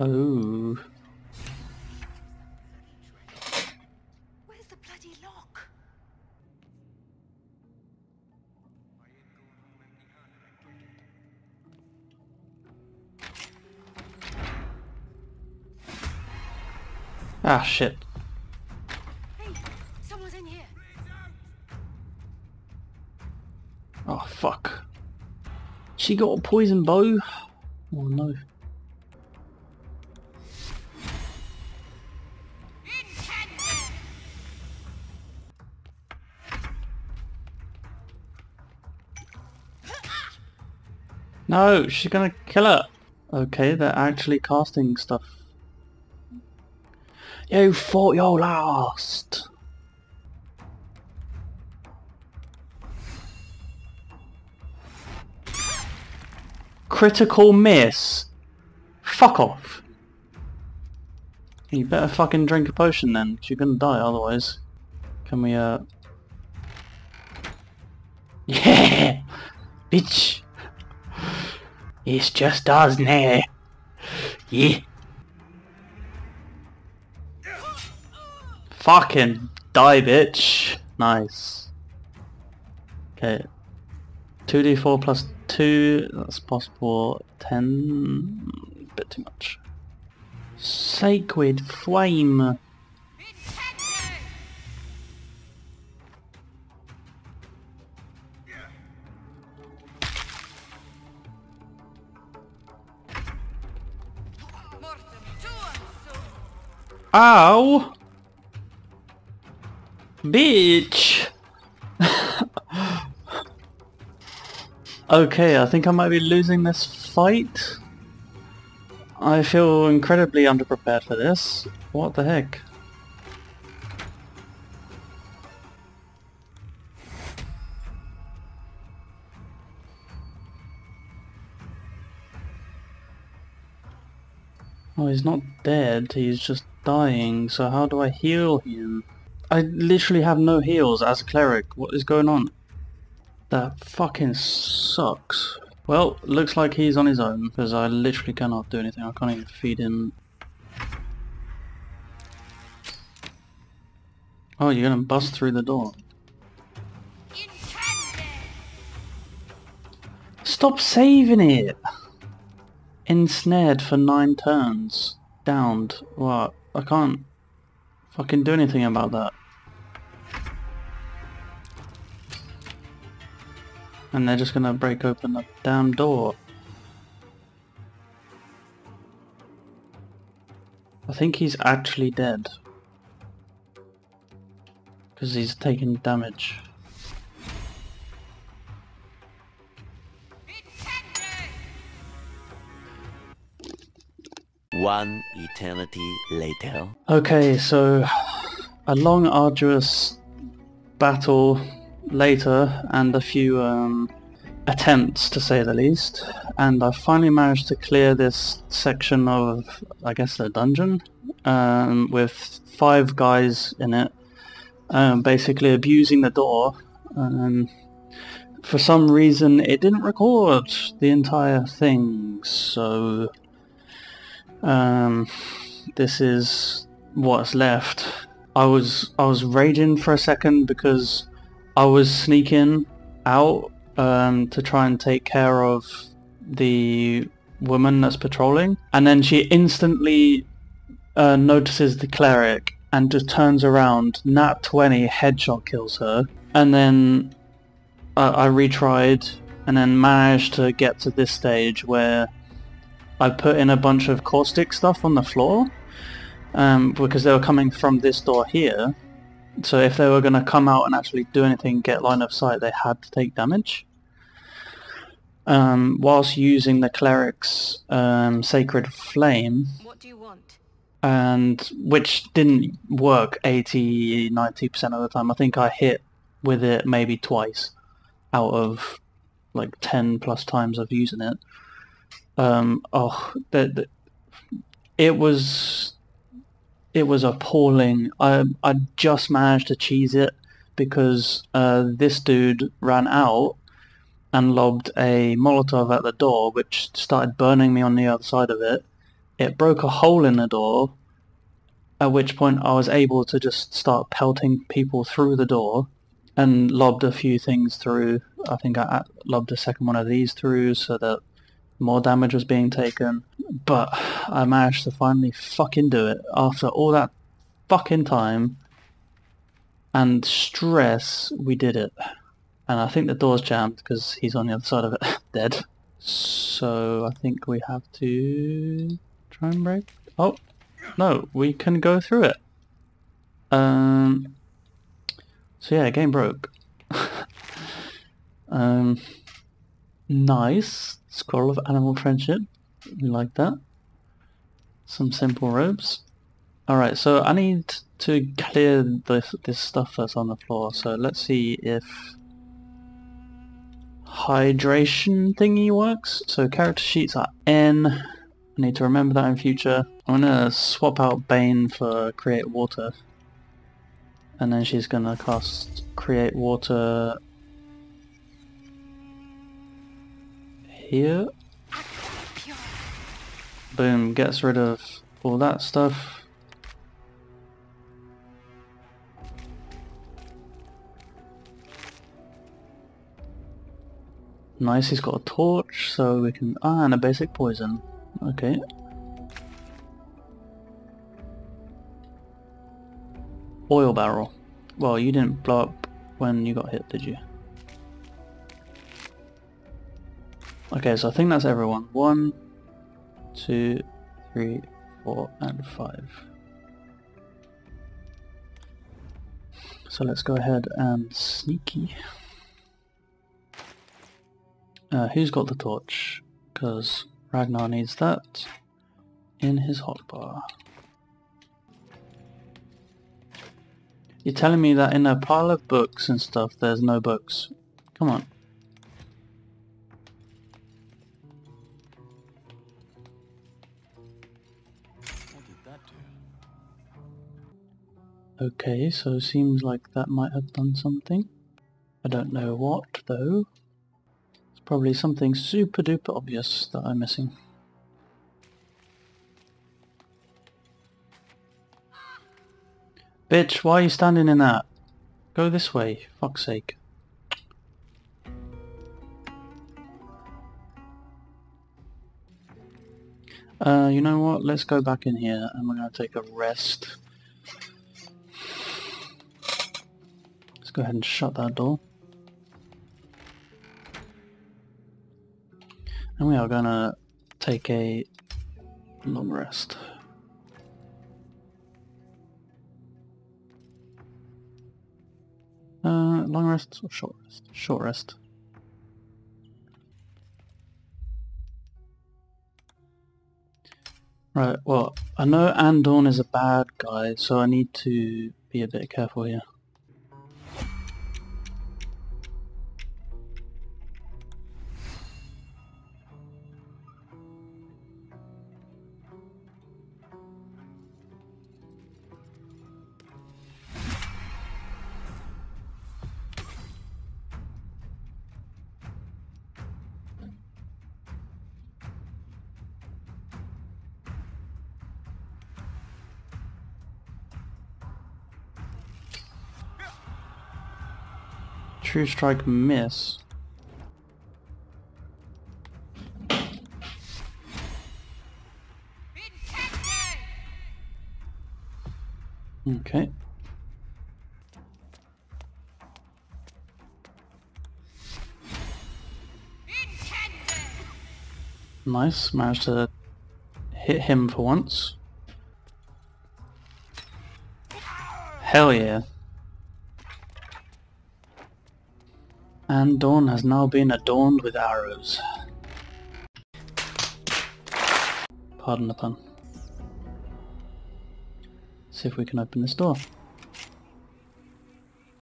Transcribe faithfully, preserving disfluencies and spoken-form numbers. Oh. Where's the bloody lock? Ah, shit. Hey, someone's in here. Oh, fuck. She got a poison bow? Oh, no. No, she's gonna kill her. Okay, they're actually casting stuff. You fought your last. Critical miss. Fuck off. You better fucking drink a potion then, 'cause you're gonna die otherwise. Can we, uh... yeah! Bitch! It's just us now. Yeah. Fucking die, bitch. Nice. Okay. two d four plus two, that's possible ten. Bit too much. Sacred flame. Ow! Bitch! Okay, I think I might be losing this fight. I feel incredibly underprepared for this. What the heck? Oh, he's not dead, he's just dying, so how do I heal him? I literally have no heals as a cleric. What is going on? That fucking sucks. Well, looks like he's on his own, because I literally cannot do anything. I can't even feed him. Oh, you're gonna bust through the door. Stop saving it! Ensnared for nine turns. Downed. What? I can't fucking do anything about that. And they're just gonna break open the damn door. I think he's actually dead. Because he's taking damage. One eternity later. Okay, so a long, arduous battle later, and a few um, attempts, to say the least, and I finally managed to clear this section of, I guess, the dungeon, um, with five guys in it, um, basically abusing the door. Um, for some reason, it didn't record the entire thing, so. Um, this is what's left. I was I was raging for a second because I was sneaking out um, to try and take care of the woman that's patrolling, and then she instantly uh, notices the cleric and just turns around. nat twenty headshot kills her, and then I, I retried and then managed to get to this stage where I put in a bunch of caustic stuff on the floor, um, because they were coming from this door here, so if they were going to come out and actually do anything, get line of sight, they had to take damage, um, whilst using the cleric's um, sacred flame. What do you want? And which didn't work eighty ninety percent of the time. I think I hit with it maybe twice out of like ten plus times of using it. Um, oh, the, the, it was it was appalling. I I just managed to cheese it because uh, this dude ran out and lobbed a Molotov at the door, which started burning me on the other side of it, it broke a hole in the door, at which point I was able to just start pelting people through the door, and lobbed a few things through. I think I lobbed a second one of these through so that more damage was being taken, but I managed to finally fucking do it after all that fucking time and stress. We did it, and I think the door's jammed because he's on the other side of it dead. So I think we have to try and break. Oh no, we can go through it. Um. So yeah, game broke. um. Nice. Scroll of animal friendship. We like that. Some simple robes. Alright, so I need to clear this, this stuff that's on the floor. So let's see if hydration thingy works. So character sheets are N. I need to remember that in future. I'm going to swap out Bane for create water. And then she's going to cast create water here. Boom, gets rid of all that stuff. Nice, he's got a torch, so we can... Ah, and a basic poison. Okay. Oil barrel. Well, you didn't blow up when you got hit, did you? Okay, so I think that's everyone. One, two, three, four, and five. So let's go ahead and sneaky. Uh, who's got the torch? Because Ragnar needs that in his hotbar. You're telling me that in a pile of books and stuff there's no books? Come on. What did that do? Okay, so seems like that might have done something. I don't know what though. It's probably something super duper obvious that I'm missing. Bitch, why are you standing in that? Go this way, fuck's sake. Uh, you know what? Let's go back in here and we're gonna take a rest. Let's go ahead and shut that door. And we are gonna take a long rest. Uh, long rest or short rest? Short rest. Right, well, I know Andorn is a bad guy, so I need to be a bit careful here. True strike miss. Okay. Nice, managed to hit him for once. Hell yeah. And Dawn has now been adorned with arrows. Pardon the pun. Let's see if we can open this door.